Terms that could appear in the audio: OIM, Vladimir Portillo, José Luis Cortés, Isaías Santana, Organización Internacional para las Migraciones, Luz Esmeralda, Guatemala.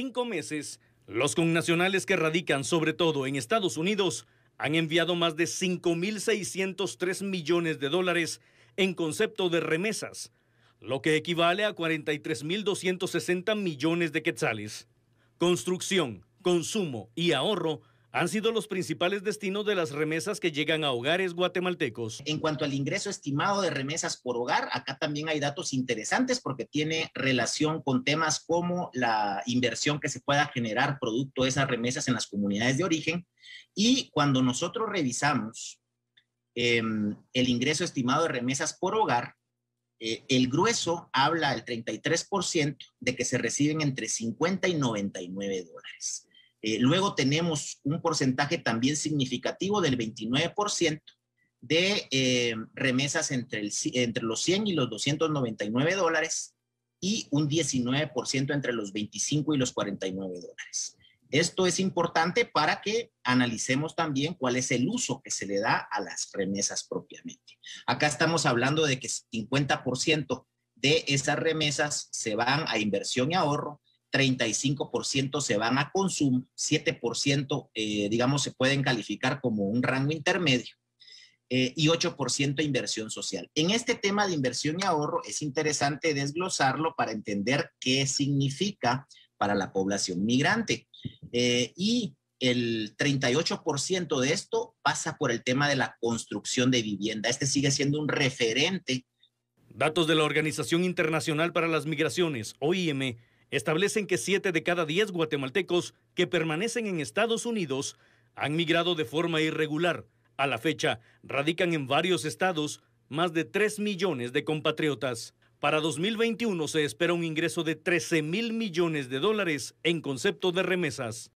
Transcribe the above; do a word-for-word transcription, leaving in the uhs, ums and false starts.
cinco meses, los connacionales que radican sobre todo en Estados Unidos han enviado más de cinco mil seiscientos tres millones de dólares en concepto de remesas, lo que equivale a cuarenta y tres mil doscientos sesenta millones de quetzales. Construcción, consumo y ahorro han sido los principales destinos de las remesas que llegan a hogares guatemaltecos. En cuanto al ingreso estimado de remesas por hogar, acá también hay datos interesantes porque tiene relación con temas como la inversión que se pueda generar producto de esas remesas en las comunidades de origen. Y cuando nosotros revisamos eh, el ingreso estimado de remesas por hogar, eh, el grueso habla del treinta y tres por ciento de que se reciben entre cincuenta y noventa y nueve dólares. Eh, luego tenemos un porcentaje también significativo del veintinueve por ciento de eh, remesas entre, el, entre los cien y los doscientos noventa y nueve dólares y un diecinueve por ciento entre los veinticinco y los cuarenta y nueve dólares. Esto es importante para que analicemos también cuál es el uso que se le da a las remesas propiamente. Acá estamos hablando de que cincuenta por ciento de esas remesas se van a inversión y ahorro, treinta y cinco por ciento se van a consumo, siete por ciento eh, digamos se pueden calificar como un rango intermedio eh, y ocho por ciento inversión social. En este tema de inversión y ahorro es interesante desglosarlo para entender qué significa para la población migrante eh, y el treinta y ocho por ciento de esto pasa por el tema de la construcción de vivienda. Este sigue siendo un referente. Datos de la Organización Internacional para las Migraciones, O I M, establecen que siete de cada diez guatemaltecos que permanecen en Estados Unidos han migrado de forma irregular. A la fecha, radican en varios estados más de tres millones de compatriotas. Para dos mil veintiuno se espera un ingreso de trece mil millones de dólares en concepto de remesas.